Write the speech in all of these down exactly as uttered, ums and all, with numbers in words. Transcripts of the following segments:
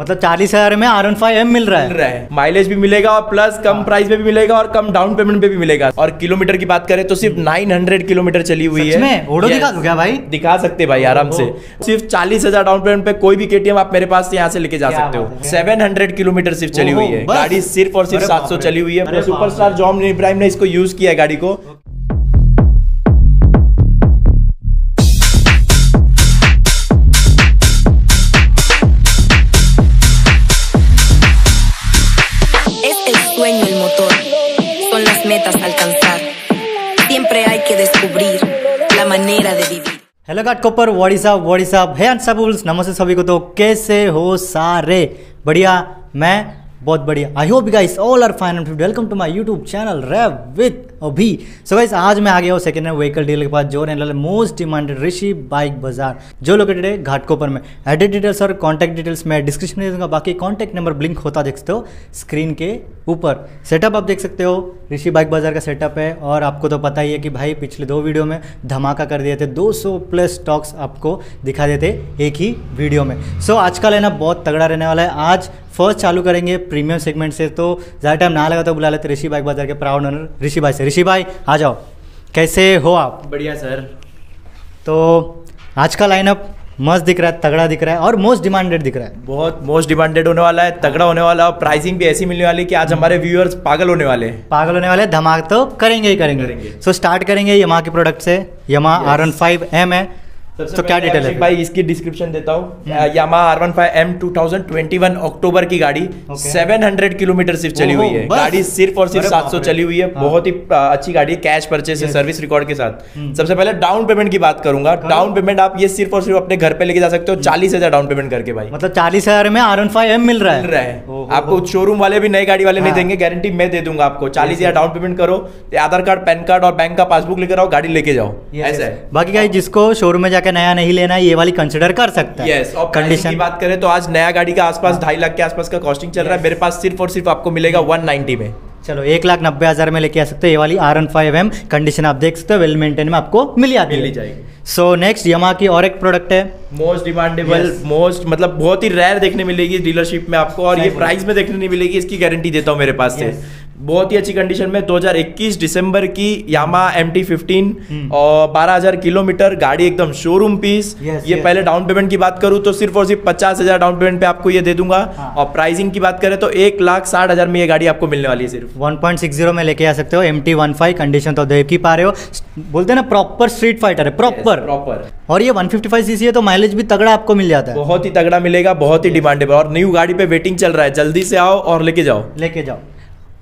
मतलब चालीस हजार में आर वन फाइव एम मिल रहा है, मिल रहा है। माइलेज भी मिलेगा और प्लस कम प्राइस पे भी मिलेगा और कम डाउन पेमेंट पे भी मिलेगा। और किलोमीटर की बात करें तो सिर्फ नौ सौ किलोमीटर चली हुई है। दिखा दो क्या भाई? दिखा सकते भाई आराम से। सिर्फ चालीस हजार डाउन पेमेंट पे कोई भी केटीएम आप मेरे पास यहाँ से लेके जा सकते हो। सेवन हंड्रेड किलोमीटर सिर्फ चली हुई है गाड़ी, सिर्फ और सिर्फ सात सौ चली हुई है। सुपर स्टार जॉन अब्राहम ने इसको यूज किया गाड़ी को। Hello Ghatkopar, what's up what's up, hey अनसाबुल्स, नमस्ते सभी को। तो कैसे हो सारे? बढ़िया, मैं बहुत बढ़िया। I hope guys all are fine and welcome to my YouTube channel rev with Abhi. So guys आज मैं आ गया हूँ सेकेंड हैंड व्हीकल डीलर के पास जो रहने वाला मोस्ट डिमांडेड ऋषि बाइक बाजार, जो लोकेटेड है घाटकोपर में। एडेड डिटेल्स और कॉन्टैक्ट डिटेल्स मैं डिस्क्रिप्शन में दूंगा, बाकी कॉन्टैक्ट नंबर ब्लिंक होता देख सकते हो स्क्रीन के ऊपर। सेटअप आप देख सकते हो, ऋषि बाइक बाजार का सेटअप है। और आपको तो पता ही है कि भाई पिछले दो वीडियो में धमाका कर दिए थे, दो सौ प्लस स्टॉक्स आपको दिखा देते एक ही वीडियो में। सो आज का लेना बहुत तगड़ा रहने वाला है। आज फर्स्ट चालू करेंगे प्रीमियम सेगमेंट से, तो ज़्यादा टाइम ना लगा तो बुला लेते ऋषि बाइक बाजार के प्राउड ओनर ऋषि भाई से। ऋषि भाई आ जाओ, कैसे हो आप? बढ़िया सर। तो आज का लाइनअप मस्त दिख रहा है, तगड़ा दिख रहा है और मोस्ट डिमांडेड दिख रहा है। बहुत मोस्ट डिमांडेड होने वाला है, तगड़ा होने वाला है। प्राइसिंग भी ऐसी मिलने वाली है कि आज हमारे व्यूअर्स पागल होने वाले हैं, पागल होने वाले हैं। धमाका तो करेंगे ही करेंगे। सो स्टार्ट करेंगे यमाहा के प्रोडक्ट से। Yamaha R one five M है, तो क्या डिटेल है भाई? इसकी डिस्क्रिप्शन देता हूँ। Yamaha R one five M twenty twenty one October की गाड़ी, सेवन हंड्रेड किलोमीटर सिर्फ चली हुई है गाड़ी, सिर्फ और सिर्फ सात सौ चली हुई है। बहुत ही अच्छी गाड़ी है, कैश परचेज है, सर्विस रिकॉर्ड के साथ। सबसे पहले डाउन पेमेंट की बात करूंगा। डाउन पेमेंट आप ये सिर्फ और सिर्फ अपने घर पे लेके जा सकते हो, चालीस हजार डाउन पेमेंट करके भाई। मतलब चालीस हजार में आर वन फाइव एम मिल रहा है आपको। शोरूम वाले भी नई गाड़ी वाले नहीं देंगे, गारंटी मैं दे दूंगा आपको। चालीस हजार डाउन पेमेंट करो, आधार कार्ड, पैन कार्ड और बैंक का पासबुक लेकर आओ, गाड़ी लेके जाओ। ऐसा है। बाकी गाइस जिसको शोरूम में जाकर नया नहीं लेना, ये वाली कंसीडर कर सकता है। yes, और कंडीशन की बात करें तो आज नया गाड़ी का आसपास ढाई लाख के आसपास का कॉस्टिंग चल yes. रहा है। मेरे पास सिर्फ और सिर्फ आपको मिलेगा एक नब्बे में। चलो एक लाख नब्बे हजार में लेके आ सकते हो ये वाली R one five M. Condition आप देख सकते हो, वेल मेंटेन में आपको मिल जाएगी। सो नेक्स्ट यमाहा की और एक प्रोडक्ट है, मोस्ट डिमांडेबल, मोस्ट मतलब बहुत ही रेयर देखने मिलेगी डीलरशिप में आपको, और ये प्राइस में देखने नहीं मिलेगी, इसकी गारंटी देता हूँ मेरे पास से। बहुत ही अच्छी कंडीशन में दो हज़ार इक्कीस दिसंबर की यामाहा एम टी फिफ्टीन और बारह हज़ार किलोमीटर गाड़ी, एकदम शोरूम पीस। yes, ये yes. पहले डाउन पेमेंट की बात करूं तो सिर्फ और सिर्फ पचास हज़ार डाउन पेमेंट पे आपको ये दे दूंगा। हाँ। और प्राइसिंग की बात करें तो एक लाख साठ हज़ार में ये गाड़ी आपको मिलने वाली है। सिर्फ वन पॉइंट सिक्स ज़ीरो में लेके आ सकते हो एम टी फिफ्टीन। कंडीशन तो देख ही पा रहे हो, बोलते हैं ना प्रॉपर स्ट्रीट फाइटर है, प्रॉपर प्रॉपर। और ये वन फिफ्टी फाइव सीसी है तो माइलेज भी तगड़ा आपको मिल जाता है, बहुत ही तगड़ा मिलेगा, बहुत ही डिमांडेबल। और न्यू गाड़ी पे वेटिंग चल रहा है, जल्दी से आओ और लेके जाओ, लेके जाओ।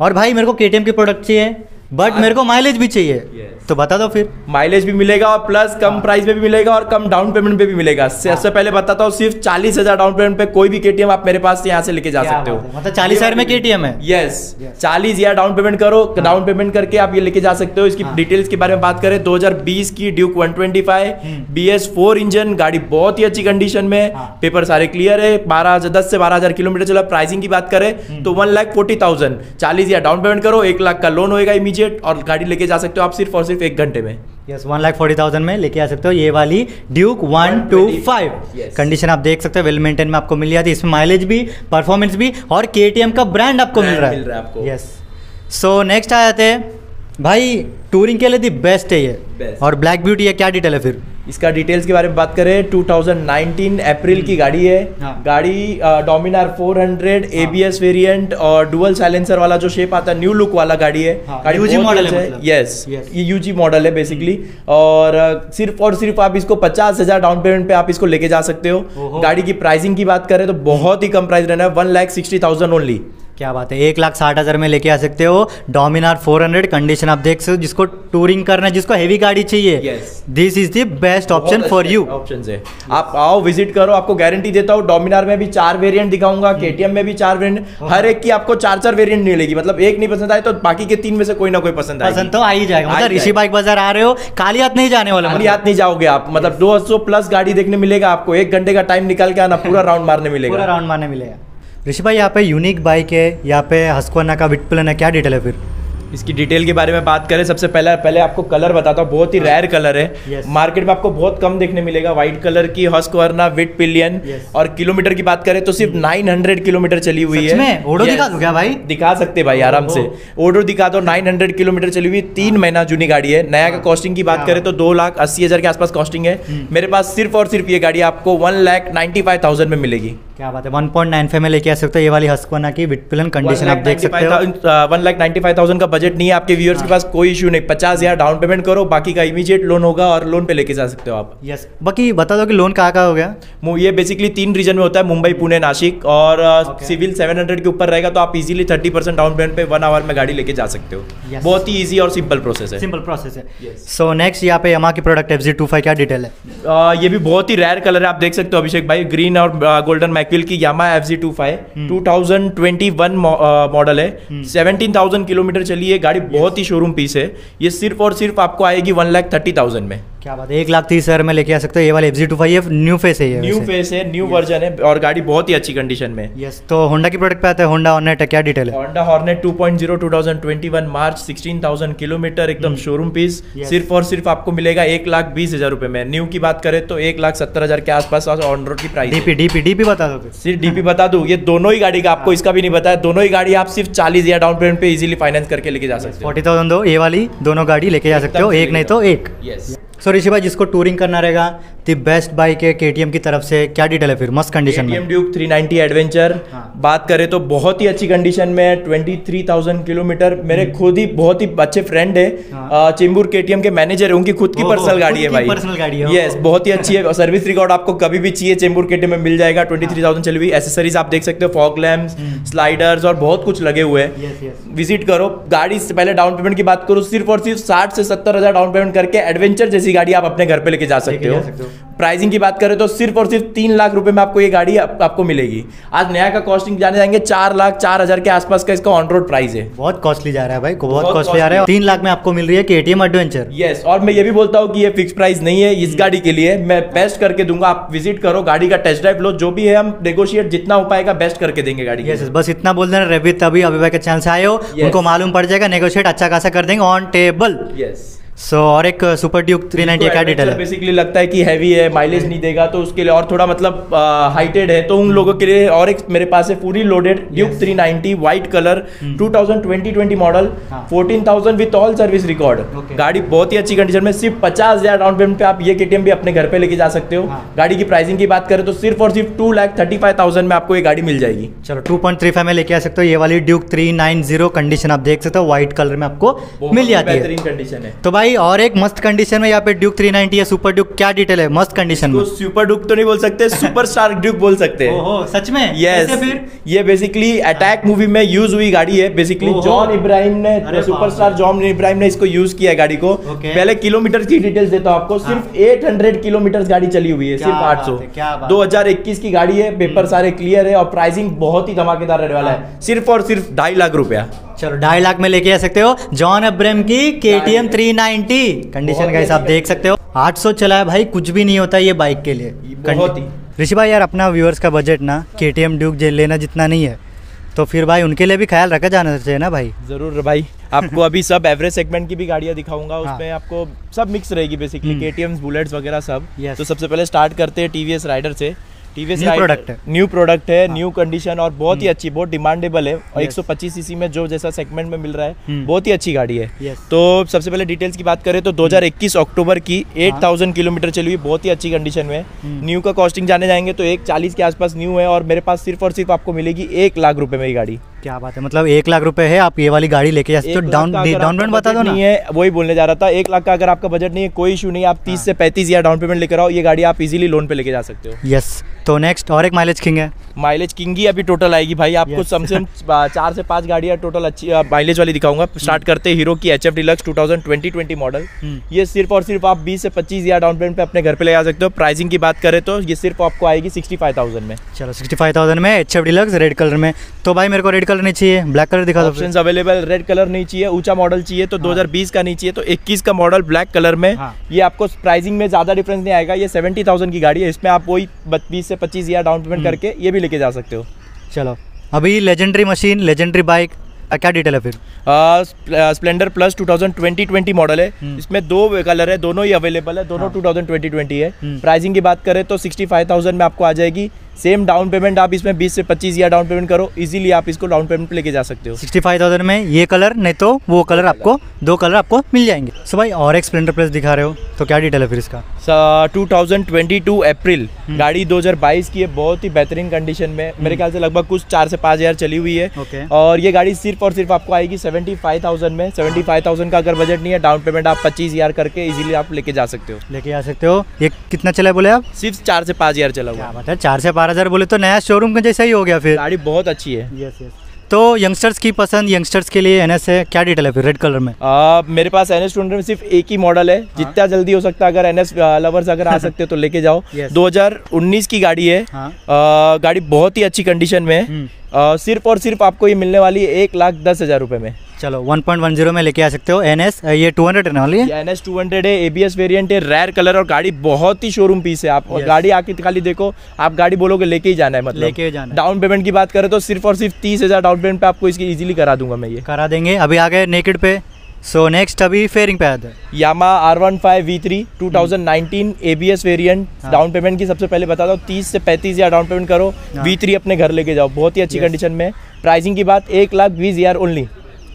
और भाई मेरे को केटीएम के प्रोडक्ट चाहिए, बट मेरे को माइलेज भी चाहिए। yes. तो बता दो फिर। माइलेज भी मिलेगा और प्लस कम प्राइस पे भी मिलेगा और कम डाउन पेमेंट पे भी मिलेगा। सबसे पहले बताता हूँ, सिर्फ चालीस हजार डाउन पेमेंट पे कोई भी केटीएम आप मेरे पास यहाँ से लेके जा सकते हो। मतलब चालीस हजार में केटीएम है। यस, चालीस हजार डाउन पेमेंट करो, डाउन पेमेंट करके आप ये लेके जा सकते हो। इसकी डिटेल्स के बारे में बात करें, दो हजार बीस की Duke one twenty five B S four engine गाड़ी, बहुत ही अच्छी कंडीशन में, पेपर सारे क्लियर है, बारह हजार दस से बारह हजार किलोमीटर चला। प्राइसिंग की बात करें तो वन लाख फोर्टी थाउजेंड। चालीस हजार डाउन पेमेंट करो, एक लाख का लोन होगा इमीडिएट, और गाड़ी लेके जा सकते हो आप सिर्फ और सिर्फ एक घंटे में। Yes, one lakh forty thousand में लेके आ सकते हो ये वाली Duke one two five. Condition आप देख सकते हो, वेल मेंटेन में आपको मिल जाती है। इसमें माइलेज भी, परफॉर्मेंस भी, और केटीएम का ब्रांड आपको मिल रहा है, मिल रहा है आपको। यस, सो नेक्स्ट आ जाते हैं भाई, टूरिंग के लिए दी बेस्ट है ये best। और ब्लैक ब्यूटी है, क्या डिटेल है फिर इसका? डिटेल्स के बारे में बात करें, टू थाउजेंड नाइनटीन अप्रैल की गाड़ी है। हाँ। गाड़ी Dominar four hundred ABS variant और डुअल साइलेंसर वाला जो शेप आता है, न्यू लुक वाला गाड़ी है। हाँ। गाड़ी यूजी मॉडल है, मतलब। यस, ये यूजी मॉडल है बेसिकली। और सिर्फ और सिर्फ आप इसको पचास हजार डाउन पेमेंट पे आप इसको लेके जा सकते हो। गाड़ी की प्राइसिंग की बात करें तो बहुत ही कम प्राइस रहना है, one lakh sixty thousand only. क्या बात है, एक लाख साठ हज़ार में लेके आ सकते हो डोमिनार फोर हंड्रेड। कंडीशन आप देख सकते हो, जिसको टूरिंग करना है, जिसको हैवी गाड़ी चाहिए, this is the best option for you. Option है, आप आओ, विजिट करो, आपको गारंटी देता हूँ। डोमिनार में भी चार वेरिएंट दिखाऊंगा, केटीएम में भी चार वेरिएंट, हर एक की आपको चार चार वेरिएंट मिलेगी। मतलब एक नहीं पसंद आए तो बाकी के तीन में से कोई ना कोई पसंद आए, पसंद तो आ ही जाएगा। मतलब ऋषि बाइक बाजार आ रहे हो, काली हाथ नहीं जाने वाला, काली हाथ नहीं जाओगे आप। मतलब दो सौ प्लस गाड़ी देखने मिलेगा आपको, एक घंटे का टाइम निकाल के आना, पूरा राउंड मारने मिलेगा, पूरा राउंड मारने मिलेगा। ऋषि भाई यहाँ पे यूनिक बाइक है, यहाँ पे हस्कवर्ना का विटपिलन है, क्या डिटेल है फिर? इसकी डिटेल के बारे में बात करें, सबसे पहले पहले आपको कलर बताता हूँ, बहुत ही रेयर कलर है, मार्केट में आपको बहुत कम देखने मिलेगा। व्हाइट कलर की हस्कवर्ना विटपिलियन, और किलोमीटर की बात करें तो सिर्फ नौ सौ किलोमीटर चली हुई है। ऑर्डर दिखा दो क्या भाई? दिखा सकते भाई, आराम से ऑर्डर दिखा दो। नौ सौ किलोमीटर चली हुई, तीन महीना जूनी गाड़ी है। नया का कॉस्टिंग की बात करें तो दो लाख अस्सी हजार के आसपास कॉस्टिंग है। मेरे पास सिर्फ और सिर्फ ये गाड़ी आपको one lakh ninety five thousand में मिलेगी। क्या बात है, वन पॉइंट नाइन फाइव में लेके आ सकते हो ये वाली हस्कवर्ना की विटपिलन कंडीशन आप देख सकते हो। One lakh ninety five thousand का बजट नहीं है आपके व्यूअर्स के पास, कोई इशू नहीं, पचास हजार डाउन पेमेंट करो, बाकी का इमीडिएट लोन होगा और लोन पे लेके जा सकते हो आप। यस, बाकी बता दो कि लोन कहाँ कहाँ हो गया? ये बेसिकली तीन रीजन में होता है, मुंबई, पुणे, नासिक, और सिविल सेवन हंड्रेड के ऊपर रहेगा तो आप easily thirty percent down payment पे वन आवर में गाड़ी लेके जा सकते हो। बहुत ही ईजी और सिंपल प्रोसेस है। सिंपल प्रोसेस है। सो नेक्स्ट यहाँ पे Yamaha की प्रोडक्ट एफ ज़ेड पच्चीस क्या डिटेल है? ये भी बहुत ही रेयर कलर है, आप देख सकते हो अभिषेक भाई, ग्रीन और गोल्डन मैकविल की Yamaha एफ ज़ेड पच्चीस दो हज़ार इक्कीस मॉडल है। सत्रह हज़ार किलोमीटर चली है गाड़ी, बहुत ही शोरूम पीस है। ये सिर्फ और सिर्फ आपको आएगी वन लाख थर्टी थाउजेंड में। क्या बात है, एक लाख तीस हजार में लेके आ सकते हो ये वाले एफ ज़ेड पच्चीस। न्यू फेस है, न्यू फेस है, न्यू वर्जन है और गाड़ी बहुत ही अच्छी कंडीशन में। यस, तो होंडा की प्रोडक्ट पे आते हैं, होंडा हॉर्नेट क्या डिटेल है? Honda Hornet two point zero दो हज़ार इक्कीस मार्च, सोलह हज़ार किलोमीटर, एकदम शोरूम पीस। सिर्फ और सिर्फ आपको मिलेगा एक लाख बीस हजार रुपए में। न्यू की बात करें तो एक लाख सत्तर हजार के आसपास ऑन रोड की प्राइस। डीपी डीपी डीपी बता दो, सिर्फ डीपी बता दो। ये दोनों ही गाड़ी का, आपको इसका भी नहीं बताया, दोनों ही गाड़ी आप सिर्फ चालीस हजार डाउन पेमेंट पे इजीली फाइनेंस करके लेके जा सकते हो। फोर्टी थाउजेंड दो ये वाली दोनों गाड़ी लेके जा सकते हो, एक नहीं तो एक। यस, सो ऋषि भाई, जिसको टूरिंग करना रहेगा दी बेस्ट बाइक है केटीएम की तरफ से। क्या डिटेल है फिर? मस्त कंडीशन में KTM Duke three ninety adventure. हाँ। बात करें तो बहुत ही अच्छी कंडीशन में है, तेईस हज़ार किलोमीटर। मेरे खुद ही बहुत ही अच्छे फ्रेंड है, हाँ। चेंबूर केटीएम के मैनेजर है, उनकी खुद की पर्सनल गाड़ी है भाई, पर्सनल गाड़ी है। यस, बहुत ही अच्छी है। सर्विस रिकॉर्ड आपको कभी भी चाहिए चेंबूर केटीएम में मिल जाएगा। तेईस हज़ार चली हुई, एसेसरीज आप देख सकते हो, फॉग लैम्प्स, स्लाइडर्स और बहुत कुछ लगे हुए हैं। विजिट करो। गाड़ी से पहले डाउन पेमेंट की बात करो, सिर्फ और सिर्फ साठ से सत्तर हजार डाउन पेमेंट करके एडवेंचर जैसी गाड़ी आप अपने घर पे लेके जा सकते हो। प्राइसिंग की बात करें तो सिर्फ और सिर्फ तीन लाख रुपए में आपको ये गाड़ी आप, आपको मिलेगी। आज नया का कॉस्टिंग जाने जाएंगे चार लाख चार हजार के आसपास का इसका ऑन रोड प्राइस है। बहुत कॉस्टली जा रहा है भाई, बहुत कॉस्टली जा रहा है। तीन लाख में आपको मिल रही है केटीएम एडवेंचर। यस, और मैं ये भी बोलता हूँ कि ये फिक्स प्राइस नहीं है इस गाड़ी के लिए, मैं बेस्ट करके दूंगा। आप विजिट करो, गाड़ी का टेस्ट ड्राइव लो, जो भी है हम नेगोशिएट जितना हो पाएगा बेस्ट करके देंगे गाड़ी। यस, बस इतना बोल देना। रेव विद अभी अभी के चैनल से आए हो, उनको मालूम पड़ जाएगा, नेगोशिएट अच्छा खासा कर देंगे on table. Yes. So so, और एक सुपर ड्यूक थ्री नाइंटी का डिटेल है। बेसिकली लगता है कि हैवी है, माइलेज नहीं देगा, तो उसके लिए और थोड़ा मतलब हाइटेड है, तो उन लोगों के लिए और एक मेरे पास है पूरी loaded Duke three ninety white colour two thousand twenty model, चौदह हज़ार विद ऑल सर्विस रिकॉर्ड। गाड़ी बहुत ही अच्छी कंडीशन में, सिर्फ पचास हजार डाउन पेमेंट पे आप ये केटीएम भी अपने घर पे लेके जा सकते हो। हाँ। गाड़ी की प्राइसिंग की बात करें तो सिर्फ और सिर्फ two lakh thirty five thousand में आपको ये गाड़ी मिल जाएगी। चलो, टू पॉइंट थ्री फाइव में लेके आ सकते हो ये वाली ड्यूक थ्री नाइंटी। कंडीशन आप देख सकते हो, व्हाइट कलर में आपको मिल जाती है, बेहतरीन कंडीशन है। तो और एक मस्त कंडीशन में यहाँ पे ड्यूक थ्री नाइंटी है सुपर ड्यूक। क्या डिटेल है? मस्त कंडीशन में, सुपर ड्यूक तो नहीं बोल सकते, सुपरस्टार ड्यूक बोल सकते हैं। ओहो, सच में? यस। फिर ये बेसिकली अटैक मूवी में यूज हुई गाड़ी है। बेसिकली जॉन इब्राहिम ने, सुपरस्टार जॉन इब्राहिम ने इसको यूज किया है गाड़ी को। पहले किलोमीटर की डिटेल्स देता हूँ आपको। सिर्फ एट हंड्रेड किलोमीटर गाड़ी चली हुई है, सिर्फ आठ सौ दो हजार इक्कीस की गाड़ी है। पेपर सारे क्लियर है और प्राइसिंग बहुत ही धमाकेदार रहने वाला है, सिर्फ और सिर्फ ढाई लाख रुपया। चलो, ढाई लाख में लेके आ सकते हो जॉन अब्राहम की KTM three ninety. Condition guys आप देख सकते हो, आठ सौ चला है भाई, कुछ भी नहीं होता ये बाइक के लिए। बहुत ही। ऋषि भाई यार, अपना व्यूअर्स का बजट ना केटीएम ड्यूक लेना जितना नहीं है, तो फिर भाई उनके लिए भी ख्याल रखा जाना चाहिए ना भाई। जरूर भाई, आपको अभी सब एवरेज सेगमेंट की भी गाड़ियां दिखाऊंगा, उसमें आपको सब मिक्स रहेगी बेसिकली, केटीएम्स, बुलेट्स वगैरह सब। तो सबसे पहले स्टार्ट करते हैं टीवीएस राइडर से। टीवीएस प्रोडक्ट है, न्यू प्रोडक्ट है, न्यू कंडीशन और बहुत ही अच्छी, बहुत डिमांडेबल है। और एक सौ पच्चीस सीसी में जो जैसा सेगमेंट में मिल रहा है, बहुत ही अच्छी गाड़ी है। तो सबसे पहले डिटेल्स की बात करें तो दो हज़ार इक्कीस अक्टूबर की आठ हज़ार किलोमीटर चली हुई, बहुत ही अच्छी कंडीशन में। न्यू का कॉस्टिंग जाने जाएंगे तो एक चालीस के आसपास न्यू है और मेरे पास सिर्फ और सिर्फ आपको मिलेगी एक लाख रुपए में ये गाड़ी। क्या बात है, मतलब एक लाख रुपए है, आप ये वाली गाड़ी लेके जा सकते हो। डाउन डाउन पेमेंट बता दो ना। नहीं है, वही बोलने जा रहा था, एक लाख का अगर आपका बजट नहीं है कोई इशू नहीं, आप तीस से पैंतीस हजार डाउन पेमेंट लेकर आओ, ये गाड़ी आप इजीली लोन पे लेके जा सकते हो। यस, तो नेक्स्ट और एक माइलेज किंग है। माइलेज किंग ही अभी टोटल आएगी भाई आपको, समसम चार से पांच गाड़ियां टोटल अच्छी माइलेज वाली दिखाऊंगा। स्टार्ट करते हीरो की HF deluxe two thousand twenty model. ये सिर्फ और सिर्फ आप बीस से पच्चीस हजार डाउन पेमेंट पे अपने घर पे ले जा सकते हो। प्राइसिंग की बात करें तो ये सिर्फ आपको आएगी सिक्सटी फाइव थाउजेंड में। चलो, सिक्सटी फाइव थाउजेंड में एचएफ डिलक्स रेड कलर में। तो भाई मेरे को रेड कलर नहीं चाहिए, ब्लैक कलर दिखा दो। ऑप्शंस अवेलेबल, रेड कलर नहीं चाहिए, ऊंचा मॉडल चाहिए तो दो हज़ार बीस का नहीं चाहिए तो इक्कीस का मॉडल ब्लैक कलर में। ये आपको प्राइसिंग में ज्यादा डिफरेंस नहीं आएगा, ये सत्तर हज़ार की गाड़ी है, इसमें आप वही बीस से पच्चीस हजार डाउन पेमेंट करके ये भी लेके जा सकते हो। चलो, अभी लेजेंडरी मशीन, लेजेंडरी बाइक क्या डिटेल है फिर? Splendor plus two thousand twenty model है, इसमें दो कलर है, दोनों ही अवेलेबल है, दोनों टू थाउजेंड ट्वेंटी है। प्राइसिंग की बात करें तो सिक्सटी फाइव थाउजेंड में आपको आ जाएगी। सेम डाउन पेमेंट आप इसमें बीस से पच्चीस या डाउन पेमेंट करो, इजीली आप इसको डाउन पेमेंट पे लेके जा सकते हो। सिक्सटी फाइव थाउजेंड में ये कलर, नहीं तो वो कलर, आपको दो कलर आपको मिल जाएंगे। सो भाई और एक स्प्लेंडर प्लस दिखा रहे हो तो क्या डिटेल है फिर इसका? Two thousand twenty two April, गाड़ी दो हज़ार बाईस की है, बहुत ही बेहतरीन कंडीशन में, मेरे ख्याल से लगभग कुछ चार से पाँच हज़ार चली हुई है। और ये गाड़ी सिर्फ और सिर्फ आपको आएगी सेवेंटी फाइव थाउजेंड में। सेवेंटी फाइव थाउजेंड का अगर बजट नहीं है, डाउन पेमेंट आप पच्चीस हज़ार करके इजीली आप लेके जा सकते हो, लेके जा सकते हो। ये कितना चला बोले आप? सिर्फ चार से पाँच हज़ार चला हुआ, चार से बारह हज़ार बोले तो नया शोरूम का जैसा ही हो गया। फिर गाड़ी बहुत अच्छी है। Yes yes. तो यंगस्टर्स की पसंद, यंगस्टर्स के लिए एनएस है, क्या डिटेल है फिर रेड कलर में? आ, मेरे पास एनएस टू हंड्रेड में सिर्फ एक ही मॉडल है। हाँ? जितना जल्दी हो सकता है, अगर एनएस लवर्स अगर आ सकते हो तो लेके जाओ। yes. दो हज़ार उन्नीस की गाड़ी है। हाँ? आ, गाड़ी बहुत ही अच्छी कंडीशन में है। आ, सिर्फ और सिर्फ आपको ये मिलने वाली है एक लाख दस हज़ार रुपये में। चलो वन पॉइंट वन ज़ीरो में लेके आ सकते हो। एनएस ये टू हंड्रेड है ना? वाली एनएस टू हंड्रेड है, एबीएस वेरिएंट है, रेयर कलर, और गाड़ी बहुत ही शोरूम पीस है। आप yes. गाड़ी आके खाली देखो, आप गाड़ी बोलोगे लेके ही जाना है, मतलब लेके ही जाना है। डाउन पेमेंट की बात करें तो सिर्फ और सिर्फ तीस हज़ार डाउन पेमेंट पे आपको इसकी इजीली करा दूंगा मैं। ये करा देंगे। अभी आ गए नेकेड पे, सो so, नेक्स्ट अभी फेयरिंग पे आता है Yamaha R fifteen V three two thousand nineteen ABS variant. Down payment की सबसे पहले बता दो, तीस से पैंतीस या डाउन पेमेंट करो, वी थ्री अपने घर लेके जाओ, बहुत ही अच्छी कंडीशन में। प्राइसिंग की बात एक लाख बीस हज़ार only.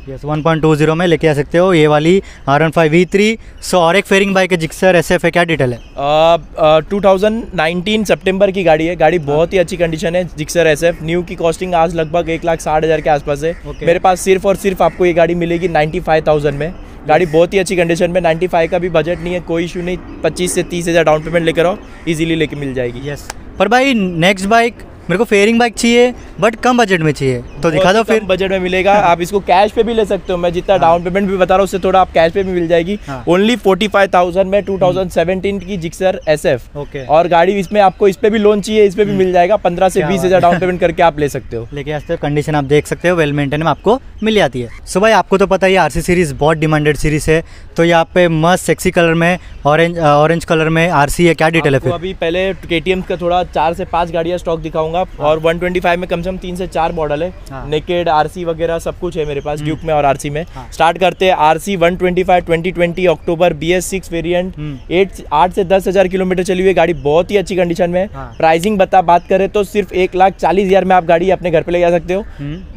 Yes yes, one point two zero में लेके आ सकते हो ये वाली R fifteen V three. So और एक फेयरिंग बाइक है जिक्सर एसएफ है, क्या डिटेल है? uh, uh, two thousand nineteen सितंबर की गाड़ी है, गाड़ी बहुत ही अच्छी कंडीशन है। जिक्सर एसएफ न्यू की कॉस्टिंग आज लगभग एक लाख साठ हज़ार के आसपास है। okay. मेरे पास सिर्फ और सिर्फ आपको ये गाड़ी मिलेगी नाइन्टी फाइव थाउजेंड में। गाड़ी बहुत ही अच्छी कंडीशन में, नाइन्टी फाइव का भी बजट नहीं है, कोई इशू नहीं, पच्चीस से तीस हज़ार डाउन पेमेंट लेकर आओ, इजीली लेके मिल जाएगी। Yes yes. पर भाई नेक्स्ट बाइक मेरे को फेयरिंग बाइक चाहिए बट कम बजट में चाहिए, तो दिखा दो। फिर बजट में मिलेगा, आप इसको कैश पे भी ले सकते हो, मैं जितना डाउन पेमेंट भी बता रहा हूँ उससे थोड़ा आप कैश पे भी मिल जाएगी। ओनली फोर्टी फाइव थाउजेंड में टू थाउजेंड सेवेंटीन की जिक्सर एसएफ। ओके। और गाड़ी इसमें आपको इस पे भी लोन चाहिए, इस पे भी मिल जाएगा, पंद्रह से बीस हज़ार डाउन पेमेंट करके आप ले सकते हो, लेके आते हो। कंडीशन आप देख सकते हो, वेल मेंटेन में आपको मिल जाती है। सो भाई आपको तो पता है आर सी सीरीज़ बहुत डिमांडेड सीरीज़ है, तो यहाँ पे मस्त सेक्सी कलर में ऑरेंज ऑरेंज कलर में आर सी है, क्या डिटेल है फिर? अभी पहले केटीएम का थोड़ा चार से पाँच गाड़ियाँ स्टॉक दिखाऊंगा। और वन ट्वेंटी फाइव में कम से कम तीन से चार मॉडल है। हाँ। नेकेड आरसी वगैरह सब कुछ है मेरे पास ड्यूक में और आरसी में। हाँ। स्टार्ट करते हैं RC one twenty five twenty twenty October B S six variant, आठ से दस हज़ार किलोमीटर चली हुई है, गाड़ी बहुत ही अच्छी कंडीशन में है। हाँ। प्राइसिंग बता बात करें तो सिर्फ एक लाख चालीस हज़ार में आप गाड़ी अपने घर पे ले जा सकते हो,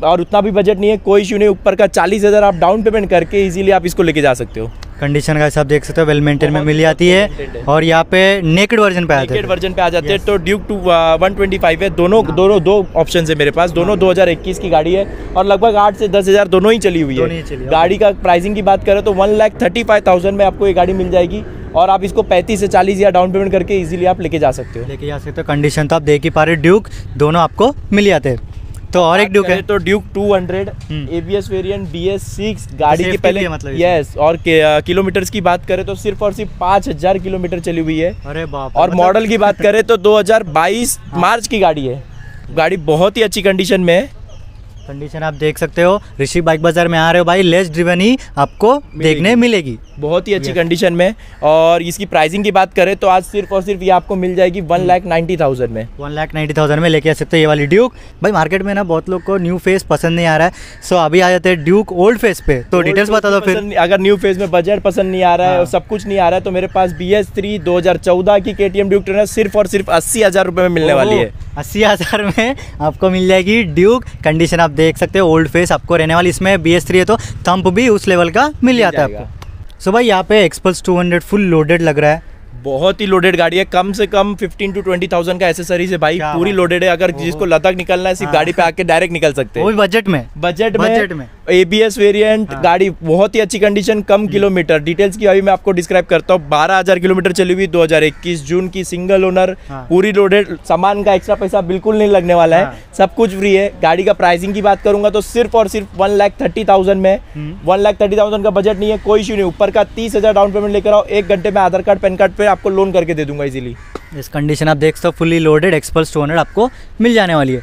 और उतना भी बजट नहीं है, कोई इश्यू नहीं। ऊपर का चालीस हज़ार आप डाउन पेमेंट करके इजीली आप इसको लेके जा सकते हो। कंडीशन का सब देख सकते हो, वेल मेंटेन में मिल जाती है। और यहाँ पे नेकेड वर्जन पे आते हैं, वर्जन पे आ जाते हैं। yes. तो Duke two one twenty five है, दोनों दोनों दो ऑप्शन है मेरे पास, दोनों दो हज़ार इक्कीस की गाड़ी है, और लगभग आठ से दस हज़ार दोनों ही चली हुई है। चली गाड़ी का प्राइसिंग की बात करें तो one lakh thirty five thousand में आपको ये गाड़ी मिल जाएगी, और आप इसको पैंतीस से चालीस या डाउन पेमेंट करके इजीली आप लेके जा सकते हो, लेके जा सकते हो। कंडीशन तो आप देख ही पा रहे, ड्यूक दोनों आपको मिल जाते हैं। तो और एक ड्यूक है, तो Duke two hundred ABS variant B S six गाड़ी की पहले मतलब यस। और किलोमीटर्स की बात करें तो सिर्फ और सिर्फ पाँच हज़ार किलोमीटर चली हुई है। अरे बाप। और मॉडल मतलब की बात करें तो दो हज़ार बाईस मार्च की गाड़ी है, गाड़ी बहुत ही अच्छी कंडीशन में है। कंडीशन आप देख सकते हो, ऋषि बाइक बाजार में आ रहे हो भाई, लेस ड्रिवन ही आपको देखने मिलेगी, बहुत ही अच्छी कंडीशन में। और इसकी प्राइसिंग की बात करें तो आज सिर्फ और सिर्फ ये आपको मिल जाएगी वन लाख नाइन्टी थाउजेंड में, वन लाख नाइन्टी थाउजेंड में लेके आ सकते हो ये वाली ड्यूक। भाई मार्केट में ना बहुत लोग को न्यू फेस पसंद नहीं आ रहा है, सो अभी आ जाते हैं ड्यूक ओल्ड फेस पे, तो डिटेल्स बता दो फिर। अगर न्यू फेस में बजट पसंद नहीं आ रहा है और सब कुछ नहीं आ रहा है, तो मेरे पास बी एस थ्री दो हज़ार चौदह की केटीएम ड्यूक ट्रेनर सिर्फ और सिर्फ अस्सी हज़ार रुपये में मिलने वाली है। अस्सी हज़ार में आपको मिल जाएगी ड्यूक। कंडीशन आप देख सकते हो, ओल्ड फेस आपको रहने वाली, इसमें बी एस थ्री है तो थंप भी उस लेवल का मिल जाता है आपको। सो so भाई यहाँ पे Xpulse two hundred full loaded लग रहा है, बहुत ही लोडेड गाड़ी है, कम से कम फिफ्टीन टू ट्वेंटी थाउजेंड का एसेसरीज है भाई, पूरी लोडेड है। अगर जिसको लद्दाख निकलना है सिर्फ गाड़ी पे आके डायरेक्ट निकल सकते हैं, वो भी बजट में, बजट बजट में। एबीएस वेरिएंट गाड़ी बहुत ही अच्छी कंडीशन, कम किलोमीटर। डिटेल्स की अभी मैं आपको डिस्क्राइब करता हूँ। बारह हज़ार किलोमीटर चली हुई, दो हज़ार इक्कीस जून की, सिंगल ओनर, पूरी लोडेड, सामान का एक्स्ट्रा पैसा बिल्कुल नहीं लगने वाला है, सब कुछ फ्री है। गाड़ी का प्राइसिंग की बात करूंगा तो सिर्फ और सिर्फ वन लाख थर्टी थाउजेंड में, वन लाख थर्टी थाउजेंड का बजट नहीं है, कोई इश्यू नहीं। ऊपर का तीस हज़ार डाउन पेमेंट लेकर आओ, एक घंटे में आधार कार्ड पैन कार्ड पे आपको लोन करके दे दूंगा इजीली। इस कंडीशन आप देख सकते हो, fully loaded Xpulse two hundred आपको मिल जाने वाली है।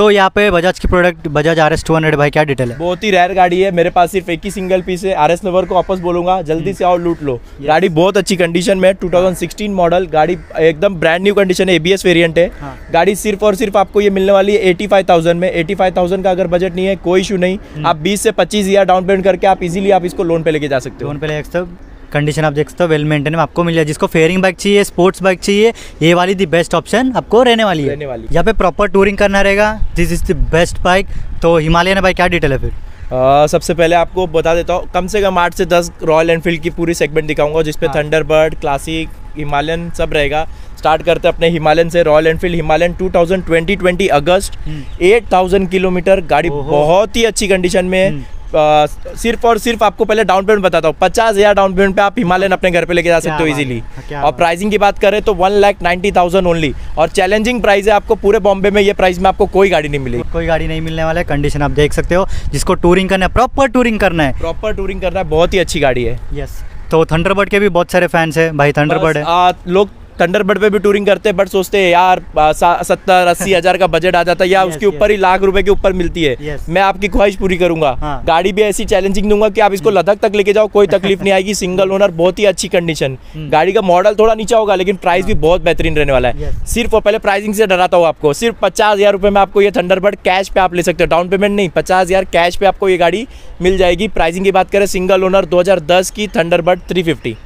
तो यहाँ पे बजाज की product Bajaj R S two hundred भाई क्या डिटेल है। बहुत ही रेयर गाड़ी है, मेरे पास सिर्फ एक ही सिंगल पीस है। आर एस लवर को वापस बोलूंगा जल्दी से आओ लूट लो। गाड़ी बहुत अच्छी कंडीशन में, टू थाउजेंड सिक्सटीन मॉडल गाड़ी, एकदम ब्रांड न्यू कंडीशन है, एबीएस वेरिएंट है। हाँ। गाड़ी सिर्फ और सिर्फ आपको ये मिलने वाली है एटी फाइव थाउजेंड में। एटी फाइव थाउजेंड का अगर बजट नहीं है कोई इशू नहीं, आप बीस से पच्चीस हजार डाउन पेमेंट करके आप इजीली आप इसको लोन पे लेके जा सकते हो। लोन पे लेके सब कंडीशन आप देख सकते हो, वेल मेंटेन में आपको मिल जाए। जिसको फेयरिंग बाइक चाहिए, स्पोर्ट्स बाइक चाहिए, ये वाली दी बेस्ट ऑप्शन आपको रहने वाली है। यहाँ पे प्रॉपर टूरिंग करना रहेगा, this is the best bike. तो हिमालयन बाइक क्या डिटेल है फिर? Uh, सबसे पहले आपको बता देता हूँ, कम से कम आठ से दस रॉयल एनफील्ड की पूरी सेगमेंट दिखाऊंगा जिसपे हाँ। थंडरबर्ड, क्लासिक, हिमालयन सब रहेगा। स्टार्ट करते हैं अपने हिमालयन से। Royal Enfield Himalayan two thousand twenty August, eight thousand kilometre गाड़ी, बहुत ही अच्छी कंडीशन में है। आ, सिर्फ और सिर्फ आपको पहले डाउन पेमेंट बताता हूँ, पचास हजार डाउन पेमेंट पे आप हिमालयन अपने घर पे लेके जा सकते हो इजीली। और प्राइसिंग की बात करें तो one lakh ninety thousand only, और चैलेंजिंग प्राइस है। आपको पूरे बॉम्बे में ये प्राइस में आपको कोई गाड़ी नहीं मिलेगी, कोई गाड़ी नहीं मिलने वाला है। कंडीशन आप देख सकते हो, जिसको टूरिंग करना है, प्रॉपर टूरिंग करना है, प्रॉपर टूरिंग करना है, बहुत ही अच्छी गाड़ी है। यस, तो थंडरबर्ड के भी बहुत सारे फैंस है भाई, थंडरबर्ड है। लोग थंडरबर्ड पे भी टूरिंग करते हैं बट सोचते हैं यार सत्तर अस्सी हजार का बजट आ जाता है या yes, उसके ऊपर yes. ही लाख रुपए के ऊपर मिलती है। yes. मैं आपकी ख्वाहिश पूरी करूंगा। हाँ. गाड़ी भी ऐसी चैलेंजिंग दूंगा कि आप इसको लद्दाख तक लेके जाओ, कोई तकलीफ नहीं आएगी। सिंगल ओनर, बहुत ही अच्छी कंडीशन। गाड़ी का मॉडल थोड़ा नीचा होगा लेकिन प्राइस हाँ. भी बहुत बेहतरीन रहने वाला है। yes. सिर्फ और पहले प्राइसिंग से डराता हूँ आपको, सिर्फ पचास हजार रुपये में आपको ये थंडरबर्ड कैश पे आप ले सकते हो, डाउन पेमेंट नहीं, पचास हजार कैश पे आपको ये गाड़ी मिल जाएगी। प्राइसिंग की बात करें, सिंगल ओनर दो हजार दस की थंडरबर्ड थ्री फिफ्टी,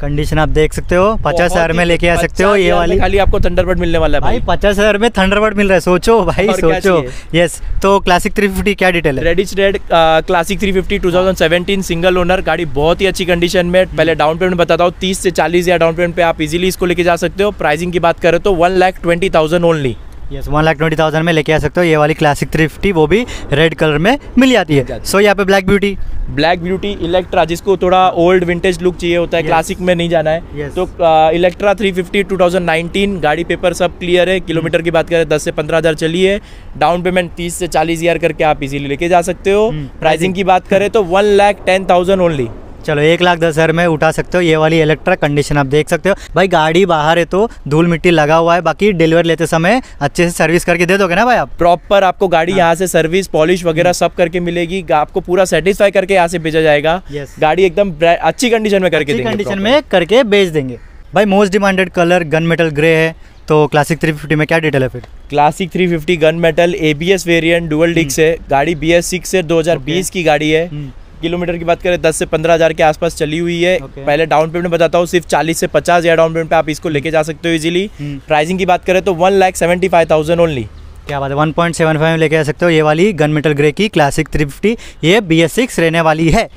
कंडीशन आप देख सकते हो, पचास हजार में लेके आ सकते हो। ये वाली खाली आपको थंडरबर्ड मिलने वाला है भाई, पचास हजार में थंडरबर्ड मिल रहा है, सोचो भाई सोचो। यस, तो क्लासिक थ्री फिफ्टी क्या डिटेल है? Reddish red Classic three fifty two thousand seventeen single owner गाड़ी, बहुत ही अच्छी कंडीशन में। पहले डाउन पेमेंट बताता हूँ, तीस से चालीस हजार डाउन पेमेंट पे आप इजीली इसको लेके जा सकते हो। प्राइसिंग की बात करें तो one lakh twenty thousand only. Yes, one lakh twenty thousand में लेके आ सकते हो ये वाली क्लासिक थ्री फिफ्टी, वो भी रेड कलर में मिल जाती है। सो so, यहाँ पे black beauty black beauty Electra, जिसको थोड़ा ओल्ड विंटेज लुक चाहिए होता है, yes. क्लासिक में नहीं जाना है, yes. तो Electra three fifty two thousand nineteen, गाड़ी पेपर सब क्लियर है। किलोमीटर की बात करें दस से पंद्रह हज़ार चली है, डाउन पेमेंट तीस से चालीस हज़ार करके आप इजीली लेके जा सकते हो। प्राइसिंग की बात करें तो one lakh ten thousand only. चलो, एक लाख दस हज़ार में उठा सकते हो ये वाली इलेक्ट्रा। कंडीशन आप देख सकते हो भाई, गाड़ी बाहर है तो धूल मिट्टी लगा हुआ है, बाकी डिलीवर लेते समय अच्छे से सर्विस करके दे दोगे ना भाई आप? प्रॉपर आपको गाड़ी हाँ। यहाँ से सर्विस, पॉलिश वगैरह सब करके मिलेगी, आपको पूरा सेटिस्फाई करके यहाँ से भेजा जाएगा। yes. गाड़ी एकदम अच्छी कंडीशन में करके कंडीशन में करके बेच देंगे भाई। Most demanded colour gun metal grey है, तो क्लासिक थ्री फिफ्टी में क्या डिटेल है फिर? Classic three fifty gun metal ABS variant dual disc है, गाड़ी बी एस सिक्स है, दो हज़ार बीस की गाड़ी है। किलोमीटर की बात करें दस से पंद्रह हज़ार के आसपास चली हुई है। okay. पहले डाउन पेमेंट बताता हूँ, सिर्फ चालीस से पचास हज़ार डाउन पेमेंट पे आप इसको लेके जा सकते हो इजीली। प्राइसिंग की बात करें तो one lakh seventy five thousand only. क्या बात है, वन पॉइंट सेवन फाइव लेके आ सकते हो ये वाली गन मेटल ग्रे की क्लासिक थ्री फिफ्टी, ये बी एस सिक्स रहने वाली है।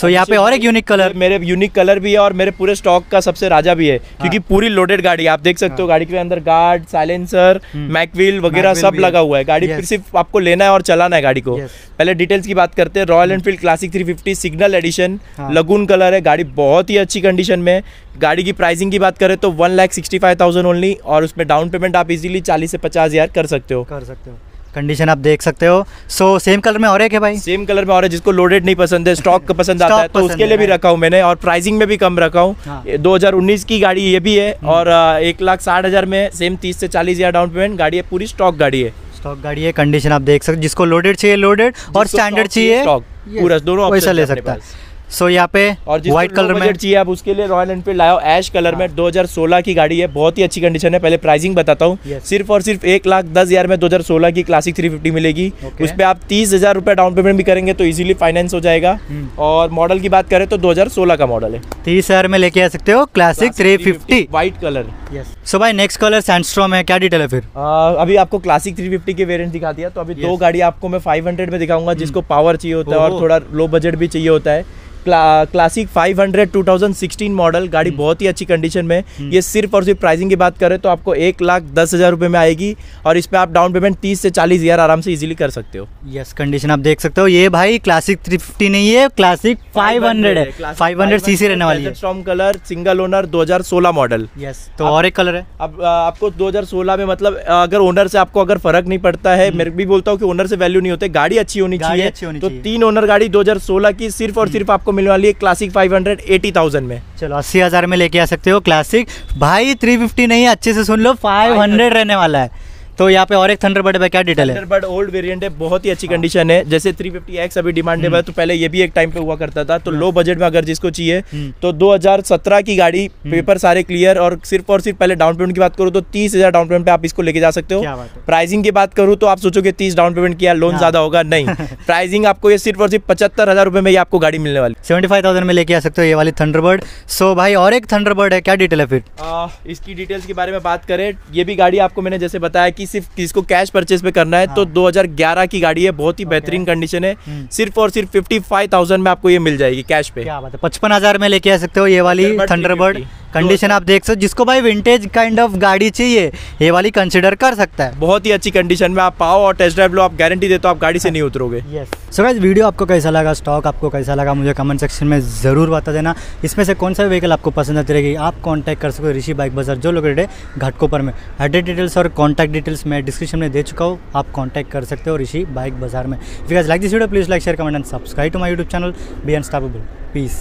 सो so, यहाँ पे और एक यूनिक कलर, मेरे यूनिक कलर भी है और मेरे पूरे स्टॉक का सबसे राजा भी है। हाँ। क्योंकि पूरी लोडेड गाड़ी आप देख सकते हो, हाँ। गाड़ी के अंदर गार्ड, साइलेंसर, मैकव्हील वगैरह सब लगा हुआ है। गाड़ी फिर सिर्फ आपको लेना है और चलाना है गाड़ी को। पहले डिटेल्स की बात करते हैं। Royal Enfield Classic three fifty signal edition lagoon colour है, गाड़ी बहुत ही अच्छी कंडीशन में। गाड़ी की प्राइसिंग की बात करें तो one lakh sixty five thousand only, और उसमें डाउन पेमेंट आप इजीली चालीस से पचास हजार कर सकते हो कर सकते हो कंडीशन आप देख सकते हो। सो so, सेम कलर में और एक है भाई, सेम कलर में और है। जिसको लोडेड नहीं पसंद है, स्टॉक का पसंद आता है, तो उसके लिए भी रखा हूँ मैंने, और प्राइसिंग में भी कम रखा हूँ। हाँ। दो हज़ार उन्नीस की गाड़ी ये भी है, और एक लाख साठ हज़ार में सेम तीस से चालीस हज़ार डाउन पेमेंट गाड़ी है, पूरी स्टॉक गाड़ी है। स्टॉक गाड़ी है, कंडीशन आप देख सकते हो। जिसको लोडेड चाहिए लोडेड, और स्टैंडर्ड चाहिए स्टॉक, पूरा दोनों पैसा ले सकता है। सो so, यहाँ पे व्हाइट कलर में चाहिए आप, उसके लिए रॉयल एनफील्ड आयो ऐश कलर में, दो हज़ार सोलह की गाड़ी है, बहुत ही अच्छी कंडीशन है। पहले प्राइसिंग बताता हूँ। yes. सिर्फ और सिर्फ एक लाख दस हज़ार में दो हज़ार सोलह की क्लासिक थ्री फिफ्टी मिलेगी। okay. उस पर आप तीस हज़ार रुपये डाउन पेमेंट भी करेंगे तो इजीली फाइनेंस हो जाएगा। hmm. और मॉडल की बात करें तो दो हज़ार सोलह का मॉडल है। तीस हज़ार में लेके आ सकते हो Classic three fifty white colour. So भाई नेक्स्ट कलर सैंडस्टॉर्म है, क्या डिटेल है फिर? अभी आपको क्लासिक थ्री फिफ्टी के वेरिएंट दिखा दिया, तो अभी दो गाड़ी आपको मैं फाइव हंड्रेड में दिखाऊंगा जिसको पावर चाहिए होता है और थोड़ा लो बजट भी चाहिए होता है। क्ला, Classic five hundred two thousand sixteen model गाड़ी बहुत ही अच्छी कंडीशन में। ये सिर्फ और सिर्फ प्राइसिंग की बात करें तो आपको एक लाख दस हज़ार रुपये में आएगी, और इस पर आप डाउन पेमेंट तीस से चालीस हज़ार आराम से इजीली कर सकते हो। यस yes, कंडीशन आप देख सकते हो। ये भाई क्लासिक थ्री फिफ्टी नहीं है, क्लासिक फाइव हंड्रेड है, फाइव हंड्रेड सीसी रहने वाली है। स्टॉर्म कलर सिंगल ओनर दो हज़ार सोलह मॉडल। यस, तो और एक कलर है अब आपको दो हज़ार सोलह में, मतलब अगर ओनर से आपको अगर फर्क नहीं पड़ता है, मैं भी बोलता हूँ कि ओनर से वैल्यू नहीं होते, गाड़ी अच्छी होनी चाहिए। तो तीन ओनर गाड़ी दो हज़ार सोलह की सिर्फ और सिर्फ आपको मिलने वाली है Classic five hundred eighty thousand में। चलो अस्सी हज़ार में लेके आ सकते हो क्लासिक भाई थ्री फिफ्टी नहीं है, अच्छे से सुन लो, फाइव हंड्रेड रहने वाला है। तो यहाँ पे और एक थंडरबर्ड पे क्या डिटेल है? थंडरबर्ड ओल्ड वेरिएंट है, बहुत ही अच्छी कंडीशन है। जैसे थ्री फिफ्टी एक्स अभी डिमांडेबल है, तो पहले ये भी एक टाइम पे हुआ करता था। तो लो बजट में अगर जिसको चाहिए तो दो हज़ार सत्रह की गाड़ी, पेपर सारे क्लियर, और सिर्फ और सिर्फ पहले डाउन पेमेंट की बात करूँ तो तीस हजार डाउन पेमेंट पे आप इसको लेके जा सकते हो। प्राइसिंग की बात करूँ तो आप सोचोगे तीस डाउन पेमेंट किया, लोन ज्यादा होगा, नहीं। प्राइसिंग आपको ये सिर्फ और सिर्फ पचहत्तर हजार रुपये में आपको गाड़ी मिलने वाली, सेवेंटी फाइव थाउजेंड में लेके आ सकते हो ये वाली थंडरबर्ड। सो भाई और एक थंडरबर्ड है, क्या डिटेल है फिर? इसकी डिटेल्स के बारे में बात करें, ये भी गाड़ी आपको मैंने जैसे बताया कि सिर्फ इसको कैश परचेज पे करना है। हाँ। तो दो हज़ार ग्यारह की गाड़ी है, बहुत ही okay. बेहतरीन कंडीशन है। सिर्फ और सिर्फ पचपन हज़ार में आपको ये मिल जाएगी कैश पे। क्या बात है, पचपन हज़ार में लेके आ सकते हो ये वाली थंडरबर्ड। कंडीशन आप देख सकते हो, जिसको भाई विंटेज काइंड ऑफ गाड़ी चाहिए ये वाली कंसिडर कर सकता है। बहुत ही अच्छी कंडीशन में आप पाओ और टेस्ट ड्राइव लो, आप गारंटी देते हो आप गाड़ी से नहीं उतरोगे। यस सो गाइस, वीडियो आपको कैसा लगा, स्टॉक आपको कैसा लगा, मुझे कमेंट सेक्शन में ज़रूर बता देना। इसमें से कौन सा व्हीकल आपको पसंद आती रहेगी, आप कॉन्टैक्ट कर सकते हो ऋषि बाइक बाजार जो लोकेटेड है घाटकोपर में। एड्रेस डिटेल्स और कॉन्टैक्ट डिटेल्स मैं डिस्क्रिप्शन में दे चुका हूँ, आप कॉन्टैक्ट कर सकते हो ऋषि बाइक बाजार में। If you guys like this video, please like share comment and subscribe to my YouTube channel be unstoppable. Piece.